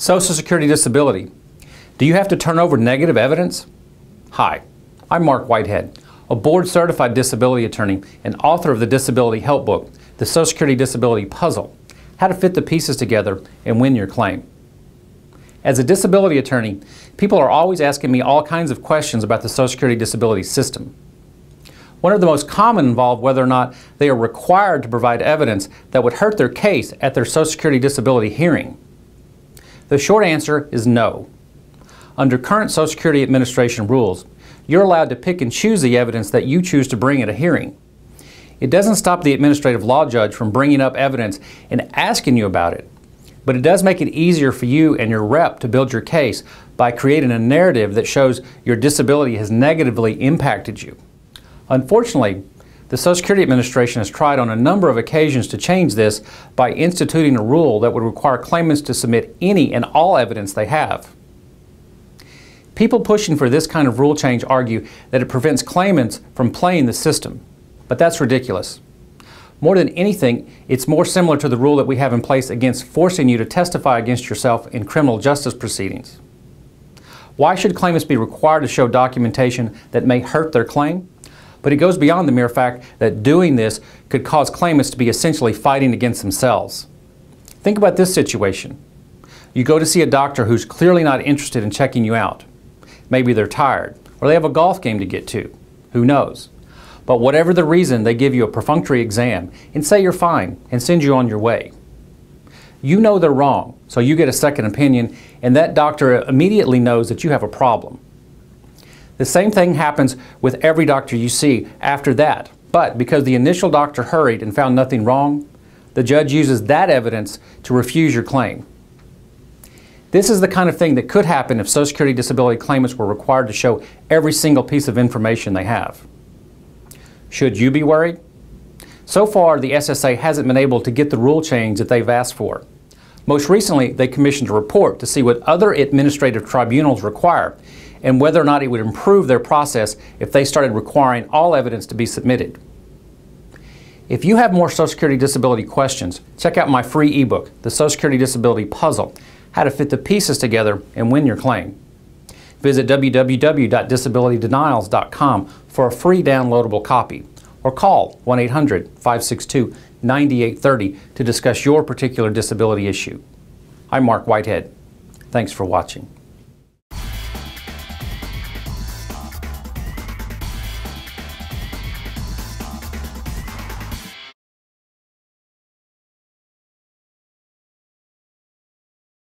Social Security Disability. Do you have to turn over negative evidence? Hi, I'm Mark Whitehead, a board-certified disability attorney and author of the Disability Help Book, The Social Security Disability Puzzle, How to Fit the Pieces Together and Win Your Claim. As a disability attorney, people are always asking me all kinds of questions about the Social Security Disability system. One of the most common involved whether or not they are required to provide evidence that would hurt their case at their Social Security Disability hearing. The short answer is no. Under current Social Security Administration rules, you're allowed to pick and choose the evidence that you choose to bring at a hearing. It doesn't stop the administrative law judge from bringing up evidence and asking you about it, but it does make it easier for you and your rep to build your case by creating a narrative that shows your disability has negatively impacted you. Unfortunately, the Social Security Administration has tried on a number of occasions to change this by instituting a rule that would require claimants to submit any and all evidence they have. People pushing for this kind of rule change argue that it prevents claimants from playing the system, but that's ridiculous. More than anything, it's more similar to the rule that we have in place against forcing you to testify against yourself in criminal justice proceedings. Why should claimants be required to show documentation that may hurt their claim? But it goes beyond the mere fact that doing this could cause claimants to be essentially fighting against themselves. Think about this situation. You go to see a doctor who's clearly not interested in checking you out. Maybe they're tired, or they have a golf game to get to. Who knows? But whatever the reason, they give you a perfunctory exam and say you're fine and send you on your way. You know they're wrong, so you get a second opinion, and that doctor immediately knows that you have a problem. The same thing happens with every doctor you see after that, but because the initial doctor hurried and found nothing wrong, the judge uses that evidence to refuse your claim. This is the kind of thing that could happen if Social Security Disability claimants were required to show every single piece of information they have. Should you be worried? So far, the SSA hasn't been able to get the rule change that they've asked for. Most recently, they commissioned a report to see what other administrative tribunals require and whether or not it would improve their process if they started requiring all evidence to be submitted. If you have more Social Security Disability questions, check out my free ebook, The Social Security Disability Puzzle, How to Fit the Pieces Together and Win Your Claim. Visit www.disabilitydenials.com for a free downloadable copy, or call 1-800-562-9830 to discuss your particular disability issue. I'm Mark Whitehead. Thanks for watching.